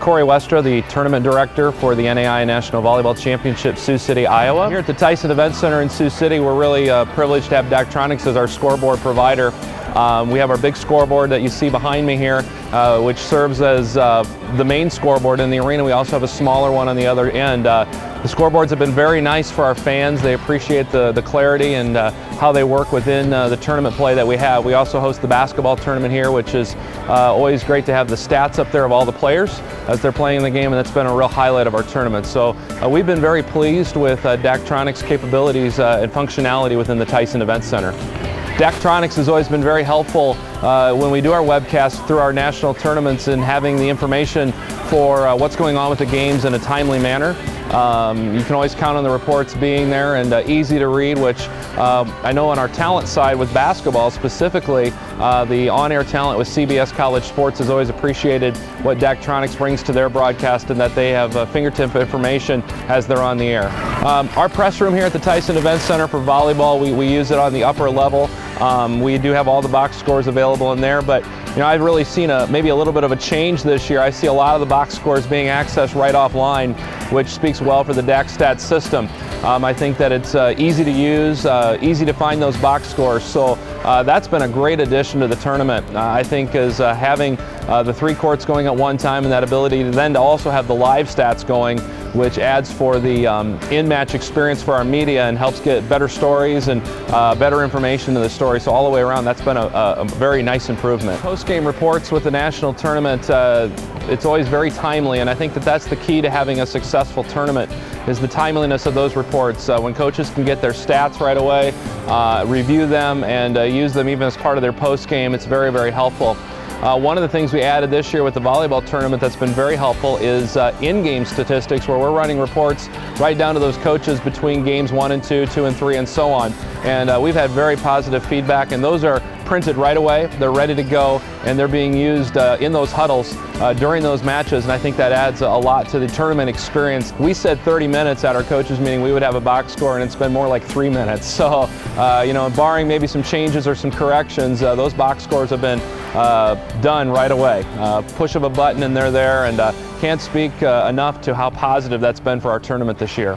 Corey Westra, the tournament director for the NAI National Volleyball Championship, Sioux City, Iowa. Here at the Tyson Events Center in Sioux City, we're really privileged to have Daktronics as our scoreboard provider. We have our big scoreboard that you see behind me here, which serves as the main scoreboard in the arena. We also have a smaller one on the other end. The scoreboards have been very nice for our fans. They appreciate the clarity and how they work within the tournament play that we have. We also host the basketball tournament here, which is always great to have the stats up there of all the players as they're playing in the game, and that's been a real highlight of our tournament. So we've been very pleased with Daktronics' capabilities and functionality within the Tyson Events Center. Daktronics has always been very helpful when we do our webcasts through our national tournaments and having the information for what's going on with the games in a timely manner. You can always count on the reports being there and easy to read, which I know on our talent side with basketball specifically, the on-air talent with CBS College Sports has always appreciated what Daktronics brings to their broadcast and that they have fingertip information as they're on the air. Our press room here at the Tyson Events Center for volleyball, we use it on the upper level. We do have all the box scores available in there, but you know, I've really seen maybe a little bit of a change this year. I see a lot of the box scores being accessed right offline, which speaks well for the DakStats system. I think that it's easy to use, easy to find those box scores, so that's been a great addition to the tournament. I think is having the three courts going at one time and that ability to then to also have the live stats going, which adds for the in-match experience for our media and helps get better stories and better information to the story. So all the way around, that's been a very nice improvement. Post-game reports with the national tournament, it's always very timely, and I think that that's the key to having a successful tournament is the timeliness of those reports. When coaches can get their stats right away, review them, and use them even as part of their post-game, it's very, very helpful. One of the things we added this year with the volleyball tournament that's been very helpful is in-game statistics, where we're running reports right down to those coaches between games 1 and 2, 2 and 3, and so on. And we've had very positive feedback, and those are printed right away, they're ready to go, and they're being used in those huddles during those matches, and I think that adds a lot to the tournament experience. We said 30 minutes at our coaches meeting we would have a box score, and it's been more like 3 minutes. So, you know, barring maybe some changes or some corrections, those box scores have been done right away. Push of a button and they're there, and can't speak enough to how positive that's been for our tournament this year.